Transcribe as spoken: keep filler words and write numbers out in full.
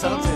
Sometimes